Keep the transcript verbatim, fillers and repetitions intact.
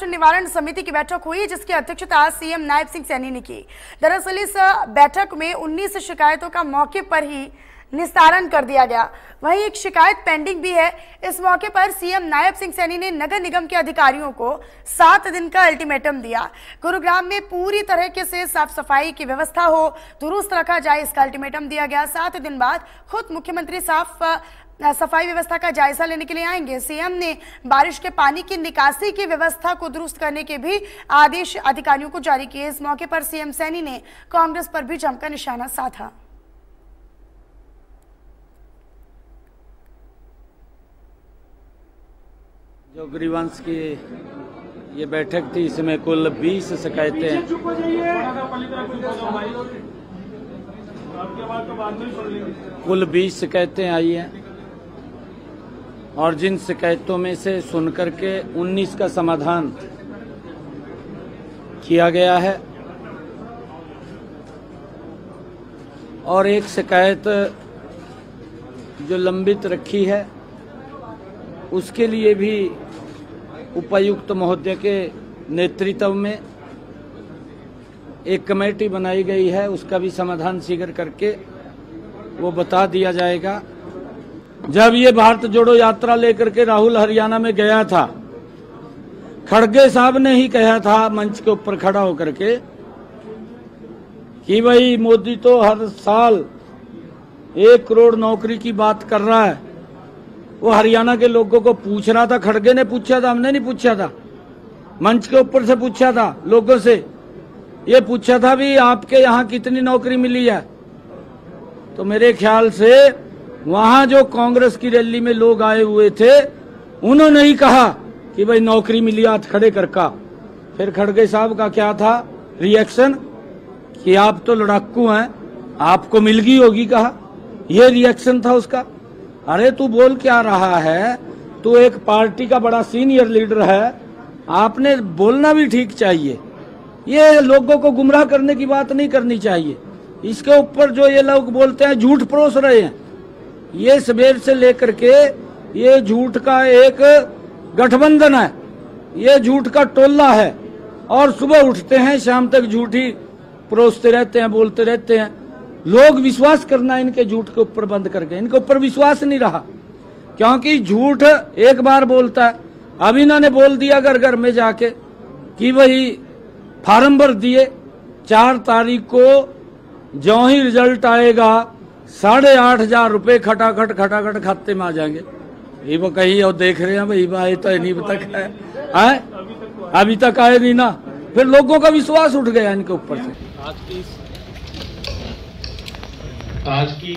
महाराष्ट्र निवारण समिति की बैठक हुई जिसकी अध्यक्षता सीएम नायब सिंह सैनी ने की। दरअसल इस बैठक में उन्नीस शिकायतों का मौके पर ही निस्तारण कर दिया गया। वहीं एक शिकायत पेंडिंग भी है। इस मौके पर सीएम नायब सिंह सैनी ने नगर निगम के अधिकारियों को सात दिन का अल्टीमेटम दिया। गुरुग्राम में पूरी तरह के से साफ सफाई की व्यवस्था हो, दुरुस्त रखा जाए, इसका अल्टीमेटम दिया गया। सात दिन बाद खुद मुख्यमंत्री साफ सफाई व्यवस्था का जायजा लेने के लिए आएंगे। सीएम ने बारिश के पानी की निकासी की व्यवस्था को दुरुस्त करने के भी आदेश अधिकारियों को जारी किए। इस मौके पर सीएम सैनी ने कांग्रेस पर भी जमकर निशाना साधा। जो ग्रीवांस की ये बैठक थी, इसमें कुल बीस शिकायतें कुल बीस शिकायतें आई हैं और जिन शिकायतों में से सुनकर के उन्नीस का समाधान किया गया है और एक शिकायत जो लंबित रखी है उसके लिए भी उपायुक्त महोदय के नेतृत्व में एक कमेटी बनाई गई है। उसका भी समाधान शीघ्र करके वो बता दिया जाएगा। जब ये भारत जोड़ो यात्रा लेकर के राहुल हरियाणा में गया था, खड़गे साहब ने ही कहा था मंच के ऊपर खड़ा होकर के कि भाई मोदी तो हर साल एक करोड़ नौकरी की बात कर रहा है। वो हरियाणा के लोगों को पूछ रहा था, खड़गे ने पूछा था, हमने नहीं पूछा था, मंच के ऊपर से पूछा था, लोगों से ये पूछा था भी आपके यहाँ कितनी नौकरी मिली है। तो मेरे ख्याल से वहां जो कांग्रेस की रैली में लोग आए हुए थे उन्होंने ही कहा कि भाई नौकरी मिली, हाथ खड़े करका। फिर खड़गे साहब का क्या था रिएक्शन कि आप तो लड़ाकू हैं, आपको मिल गई होगी, कहा। यह रिएक्शन था उसका। अरे तू बोल क्या रहा है, तू एक पार्टी का बड़ा सीनियर लीडर है, आपने बोलना भी ठीक चाहिए। ये लोगों को गुमराह करने की बात नहीं करनी चाहिए। इसके ऊपर जो ये लोग बोलते हैं झूठ परोस रहे हैं। ये सवेर से लेकर के ये झूठ का एक गठबंधन है, ये झूठ का टोला है और सुबह उठते हैं शाम तक झूठ ही परोसते रहते हैं, बोलते रहते हैं। लोग विश्वास करना इनके झूठ के ऊपर बंद कर गए, इनके ऊपर विश्वास नहीं रहा, क्योंकि झूठ एक बार बोलता है। अब इन्होंने बोल दिया घर घर में जाके कि भाई फार्म भर दिए, चार तारीख को जो ही रिजल्ट आएगा साढ़े आठ हजार रुपये खटाखट खटाखट खाते में आ जाएंगे। ये वो कहीं और देख रहे हैं भाई, भाई तो नहीं पता है, अभी तक आए नहीं ना। फिर लोगों का विश्वास उठ गया इनके ऊपर से। आज की